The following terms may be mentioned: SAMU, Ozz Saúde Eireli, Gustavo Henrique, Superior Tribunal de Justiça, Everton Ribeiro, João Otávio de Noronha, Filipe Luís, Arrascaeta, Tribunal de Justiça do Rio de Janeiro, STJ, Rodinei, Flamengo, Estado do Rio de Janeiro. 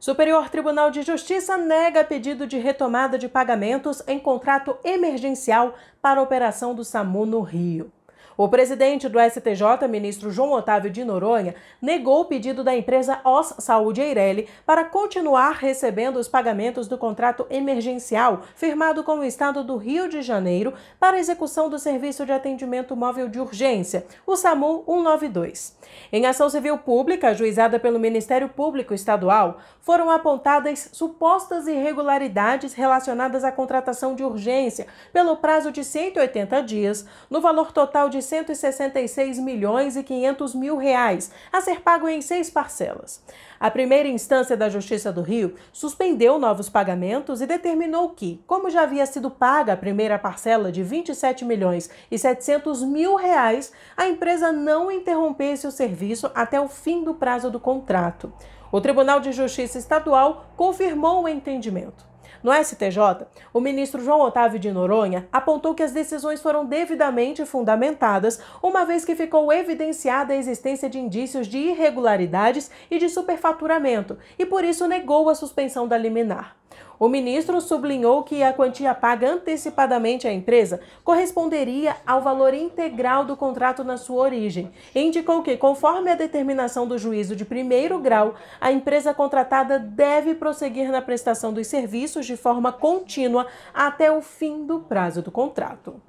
Superior Tribunal de Justiça nega pedido de retomada de pagamentos em contrato emergencial para a operação do SAMU no Rio. O presidente do STJ, ministro João Otávio de Noronha, negou o pedido da empresa Ozz Saúde Eireli para continuar recebendo os pagamentos do contrato emergencial firmado com o Estado do Rio de Janeiro para execução do Serviço de Atendimento Móvel de Urgência, o SAMU 192. Em ação civil pública, ajuizada pelo Ministério Público Estadual, foram apontadas supostas irregularidades relacionadas à contratação de urgência pelo prazo de 180 dias, no valor total de R$ 166.500.000 a ser pago em 6 parcelas. A primeira instância da Justiça do Rio suspendeu novos pagamentos e determinou que, como já havia sido paga a primeira parcela de R$ 27.700.000, a empresa não interrompesse o serviço até o fim do prazo do contrato. O Tribunal de Justiça Estadual confirmou o entendimento. No STJ, o ministro João Otávio de Noronha apontou que as decisões foram devidamente fundamentadas, uma vez que ficou evidenciada a existência de indícios de irregularidades e de superfaturamento, e por isso negou a suspensão da liminar. O ministro sublinhou que a quantia paga antecipadamente à empresa corresponderia ao valor integral do contrato na sua origem e indicou que, conforme a determinação do juízo de primeiro grau, a empresa contratada deve prosseguir na prestação dos serviços de forma contínua até o fim do prazo do contrato.